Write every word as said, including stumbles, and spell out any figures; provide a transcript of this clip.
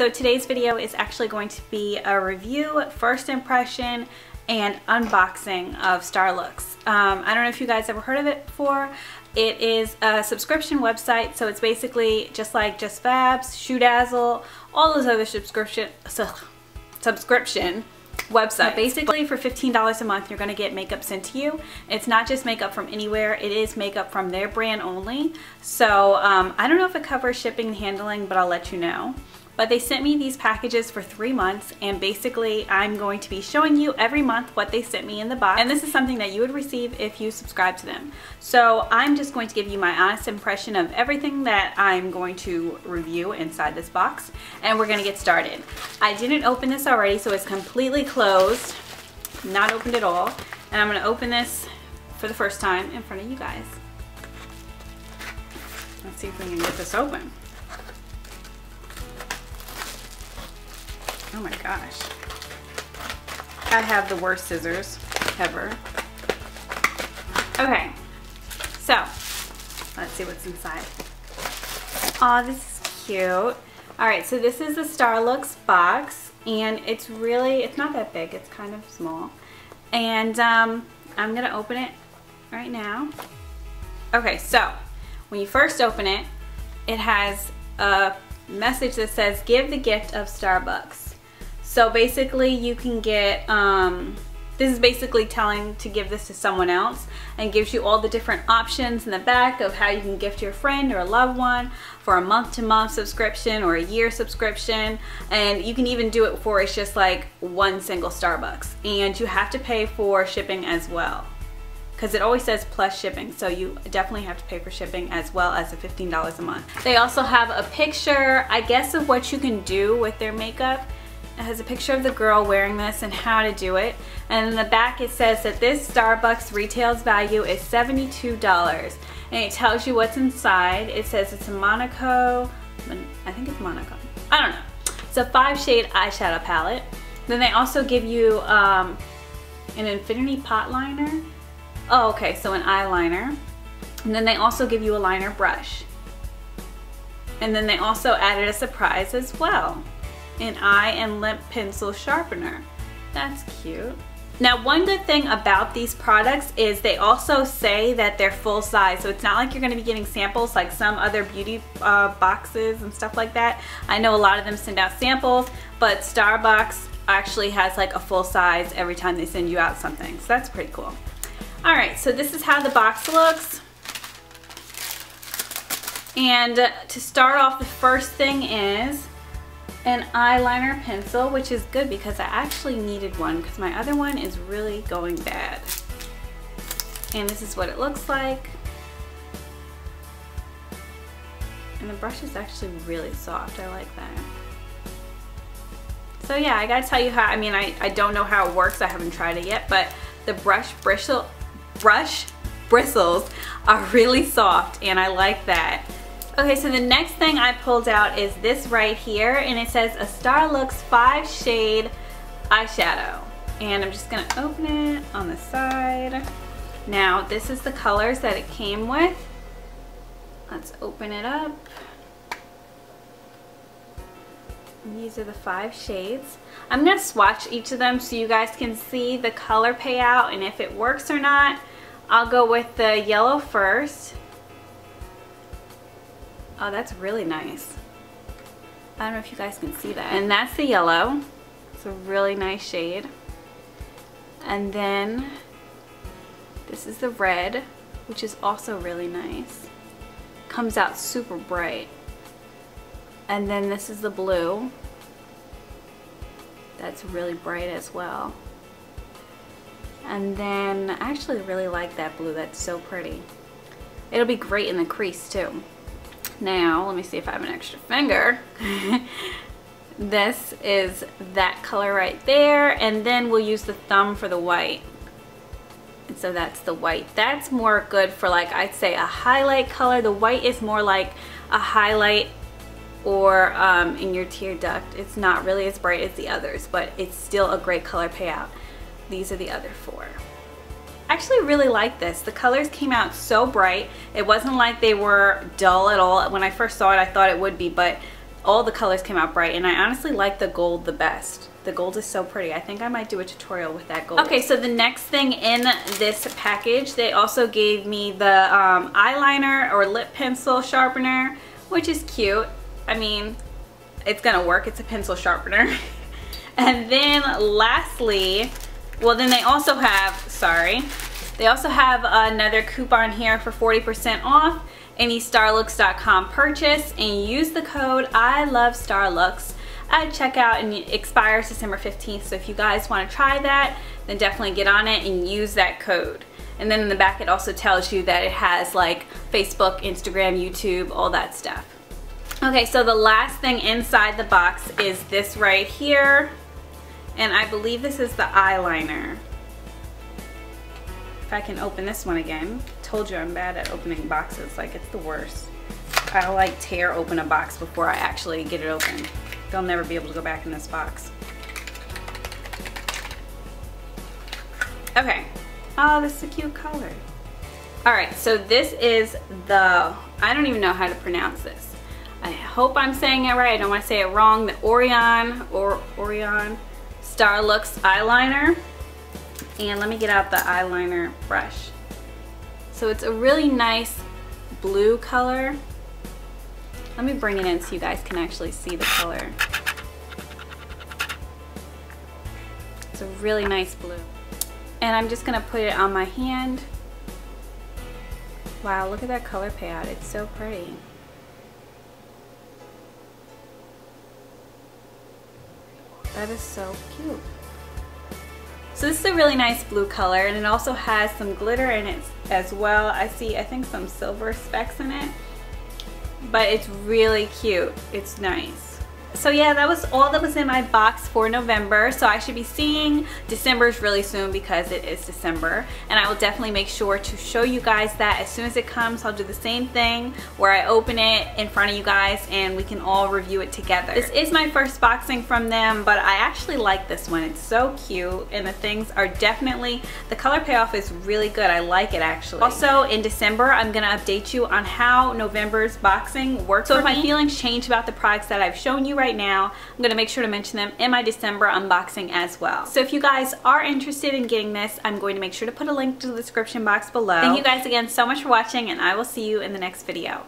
So today's video is actually going to be a review, first impression, and unboxing of Starlooks. Um, I don't know if you guys ever heard of it before. It is a subscription website, so it's basically just like Just Fabs, Shoe Dazzle, all those other subscription so, subscription website. So basically for fifteen dollars a month, you're gonna get makeup sent to you. It's not just makeup from anywhere, it is makeup from their brand only. So um, I don't know if it covers shipping and handling, but I'll let you know. But they sent me these packages for three months and basically I'm going to be showing you every month what they sent me in the box. And this is something that you would receive if you subscribe to them. So I'm just going to give you my honest impression of everything that I'm going to review inside this box. And we're gonna get started. I didn't open this already, so it's completely closed, not opened at all. And I'm gonna open this for the first time in front of you guys. Let's see if we can get this open. Oh my gosh. I have the worst scissors ever. Okay, so let's see what's inside. Aw, this is cute. Alright, so this is the Starlux box, and it's really, it's not that big, it's kind of small. And um, I'm gonna open it right now. Okay, so when you first open it, it has a message that says, give the gift of Starbucks. So basically you can get, um, this is basically telling to give this to someone else, and gives you all the different options in the back of how you can gift your friend or a loved one for a month to month subscription or a year subscription. And you can even do it for, it's just like one single Starbucks, and you have to pay for shipping as well. Because it always says plus shipping, so you definitely have to pay for shipping as well as the fifteen dollars a month. They also have a picture, I guess, of what you can do with their makeup. It has a picture of the girl wearing this and how to do it. And in the back it says that this Starbucks retails value is seventy-two dollars. And it tells you what's inside. It says it's a Monaco, I think it's Monaco, I don't know. It's a five shade eyeshadow palette. Then they also give you um, an Infinity Pot liner. Oh, okay, so an eyeliner. And then they also give you a liner brush. And then they also added a surprise as well. An eye and lip pencil sharpener. That's cute. Now, one good thing about these products is they also say that they're full size, so it's not like you're gonna be getting samples like some other beauty uh, boxes and stuff like that. I know a lot of them send out samples, but Starbucks actually has like a full size every time they send you out something, so that's pretty cool. All right, so this is how the box looks. And uh, to start off, the first thing is an eyeliner pencil, which is good because I actually needed one because my other one is really going bad. And this is what it looks like. And the brush is actually really soft, I like that. So yeah, I gotta tell you how, I mean, I, I don't know how it works, I haven't tried it yet, but the brush bristle, brush bristles are really soft, and I like that. Okay, so the next thing I pulled out is this right here, and it says a Starlux five shade eyeshadow. And I'm just gonna open it on the side. Now, this is the colors that it came with. Let's open it up. These are the five shades. I'm gonna swatch each of them so you guys can see the color payout and if it works or not. I'll go with the yellow first. Oh, that's really nice. I don't know if you guys can see that. And that's the yellow. It's a really nice shade. And then this is the red, which is also really nice. Comes out super bright. And then this is the blue. That's really bright as well. And then I actually really like that blue. That's so pretty. It'll be great in the crease too. Now, let me see if I have an extra finger. This is that color right there. And then we'll use the thumb for the white. And so that's the white. That's more good for, like, I'd say a highlight color. The white is more like a highlight or um, in your tear duct. It's not really as bright as the others, but it's still a great color payout. These are the other four. I actually really like this. The colors came out so bright. It wasn't like they were dull at all. When I first saw it, I thought it would be, but all the colors came out bright, and I honestly like the gold the best. The gold is so pretty. I think I might do a tutorial with that gold. Okay, so the next thing in this package, they also gave me the um, eyeliner or lip pencil sharpener, which is cute. I mean, it's gonna work. It's a pencil sharpener. And then lastly, well then they also have, sorry, they also have another coupon here for forty percent off any starlux dot com purchase, and use the code I love Starlux at checkout, and it expires December fifteenth. So if you guys want to try that, then definitely get on it and use that code. And then in the back it also tells you that it has like Facebook, Instagram, YouTube, all that stuff. Okay, so the last thing inside the box is this right here, and I believe this is the eyeliner. If I can open this one again. Told you I'm bad at opening boxes, like it's the worst. I'll like tear open a box before I actually get it open. They'll never be able to go back in this box. Okay. Oh, this is a cute color. Alright, so this is the, I don't even know how to pronounce this. I hope I'm saying it right. I don't want to say it wrong. The Orion or Orion Starlux eyeliner. And let me get out the eyeliner brush. So it's a really nice blue color. Let me bring it in so you guys can actually see the color. It's a really nice blue. And I'm just gonna put it on my hand. Wow, look at that color payout. It's so pretty. That is so cute. So this is a really nice blue color, and it also has some glitter in it as well. I see, I think, some silver specks in it, but it's really cute. It's nice. So yeah, that was all that was in my box for November. So I should be seeing December's really soon because it is December, and I will definitely make sure to show you guys that as soon as it comes. I'll do the same thing where I open it in front of you guys and we can all review it together. This is my first boxing from them, but I actually like this one. It's so cute, and the things are definitely, the color payoff is really good. I like it actually. Also in December, I'm gonna update you on how November's boxing works. So if my feelings change about the products that I've shown you right now, I'm gonna make sure to mention them in my December unboxing as well. So if you guys are interested in getting this, I'm going to make sure to put a link to the description box below. Thank you guys again so much for watching, and I will see you in the next video.